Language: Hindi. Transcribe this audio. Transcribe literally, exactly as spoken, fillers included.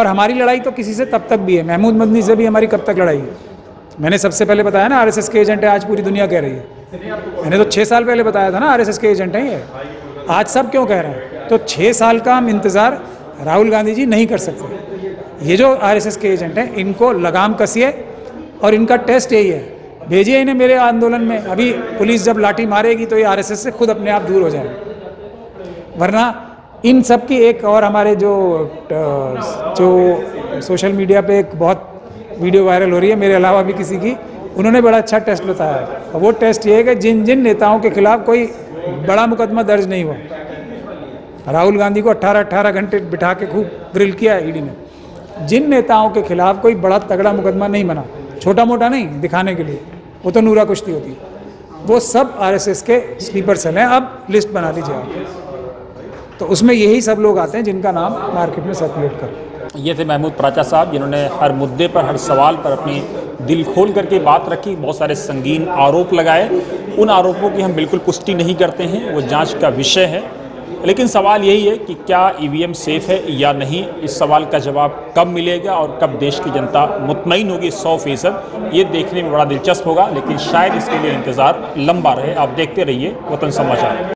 और हमारी लड़ाई तो किसी से तब तक भी है, महमूद मदनी से भी हमारी कब तक लड़ाई है। मैंने सबसे पहले बताया ना आरएसएस के एजेंट है, आज पूरी दुनिया कह रही है। मैंने तो छः साल पहले बताया था ना आरएसएस के एजेंट है ये, आज सब क्यों कह रहे हैं। तो छः साल का हम इंतज़ार राहुल गांधी जी नहीं कर सकते। ये जो आरएसएस के एजेंट हैं इनको लगाम कसिए और इनका टेस्ट यही है, भेजिए इन्हें मेरे आंदोलन में। अभी पुलिस जब लाठी मारेगी तो ये आरएसएस से खुद अपने आप दूर हो जाएगा, वरना इन सब की एक और हमारे जो जो सोशल मीडिया पे एक बहुत वीडियो वायरल हो रही है मेरे अलावा भी किसी की, उन्होंने बड़ा अच्छा टेस्ट बताया है। और वो टेस्ट ये है कि जिन जिन नेताओं के खिलाफ कोई बड़ा मुकदमा दर्ज नहीं हुआ, राहुल गांधी को अट्ठारह अट्ठारह घंटे बिठा के खूब ग्रिल किया है ईडी ने, जिन नेताओं के खिलाफ कोई बड़ा तगड़ा मुकदमा नहीं बना, छोटा मोटा नहीं दिखाने के लिए, वो तो नूरा कुश्ती होती, वो सब आरएसएस के स्लीपर सेल हैं। अब लिस्ट बना लीजिए आप, तो उसमें यही सब लोग आते हैं जिनका नाम मार्केट में सर्कुलेट कर। ये थे महमूद प्राचा साहब, जिन्होंने हर मुद्दे पर, हर सवाल पर अपनी दिल खोल करके बात रखी, बहुत सारे संगीन आरोप लगाए। उन आरोपों की हम बिल्कुल पुष्टि नहीं करते हैं, वो जाँच का विषय है। लेकिन सवाल यही है कि क्या ईवीएम सेफ़ है या नहीं, इस सवाल का जवाब कब मिलेगा और कब देश की जनता मुतमईन होगी सौ फीसद, ये देखने में बड़ा दिलचस्प होगा। लेकिन शायद इसके लिए इंतज़ार लंबा रहे। आप देखते रहिए वतन समाचार।